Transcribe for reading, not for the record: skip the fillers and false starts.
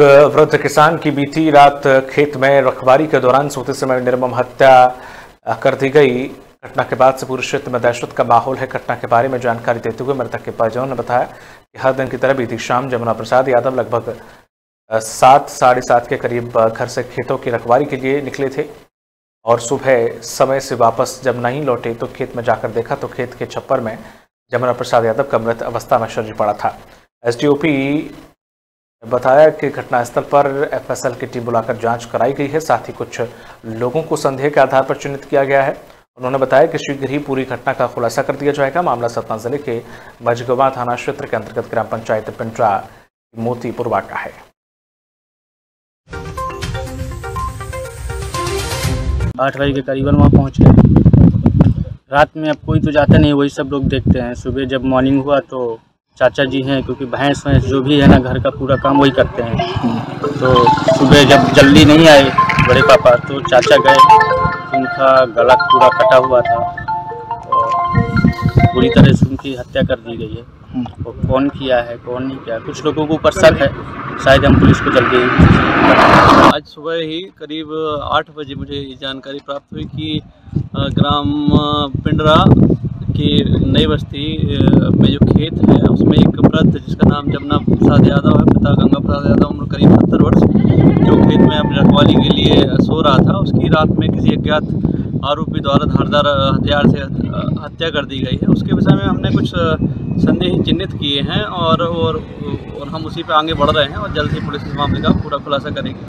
एक वृद्ध किसान की बीती रात खेत में रखबारी के दौरान सोते समय निर्मम हत्या कर दी गई। घटना के बाद से पूरे क्षेत्र में दहशत का माहौल है। घटना के बारे में जानकारी देते हुए मृतक के परिजनों ने बताया कि हर दिन की तरह बीती शाम जमुना प्रसाद यादव लगभग 7, 7:30 के करीब घर से खेतों की रखवारी के लिए निकले थे और सुबह समय से वापस जब नहीं लौटे तो खेत में जाकर देखा तो खेत के छप्पर में जमुना प्रसाद यादव का मृत अवस्था में शरीर पड़ा था। एसडीओपी बताया कि घटनास्थल पर एफएसएल की टीम बुलाकर जांच कराई गई है। साथ ही कुछ लोगों को संदेह के आधार पर चिन्हित किया गया है। उन्होंने बताया कि शीघ्र ही पूरी घटना का खुलासा कर दिया जाएगा। मामला सतना जिले के मजगवा थाना क्षेत्र के अंतर्गत ग्राम पंचायत पिंड्रा मोतीपुरवा का है। आठ बजे के करीबन वहाँ पहुँच गए। रात में अब कोई तो जाता नहीं, वही सब लोग देखते हैं। सुबह जब मॉर्निंग हुआ तो चाचा जी हैं, क्योंकि भैंस वैंस जो भी है ना घर का पूरा काम वही करते हैं। तो सुबह जब जल्दी नहीं आए बड़े पापा तो चाचा गए, उनका गला पूरा कटा हुआ था, तो पूरी तरह से उनकी हत्या कर दी गई है। तो कौन किया है कौन नहीं किया कुछ लोगों को ऊपर शक है, शायद हम पुलिस को जल्दी। आज सुबह ही करीब 8 बजे मुझे ये जानकारी प्राप्त हुई कि ग्राम पिंड्रा कि नई बस्ती में जो खेत है उसमें एक वृद्ध जिसका नाम जमुना प्रसाद यादव है, पिता गंगा प्रसाद यादव, उम्र करीब 70 वर्ष, जो खेत में अपनी रखवाली के लिए सो रहा था, उसकी रात में किसी अज्ञात आरोपी द्वारा धारदार हथियार से हत्या कर दी गई है। उसके विषय में हमने कुछ संदेह चिन्हित किए हैं और हम उसी पर आगे बढ़ रहे हैं और जल्द ही पुलिस इस मामले का पूरा खुलासा करेगी।